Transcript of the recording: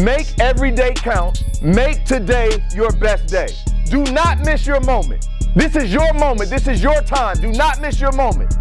Make every day count. Make today your best day. Do not miss your moment. This is your moment. This is your time. Do not miss your moment.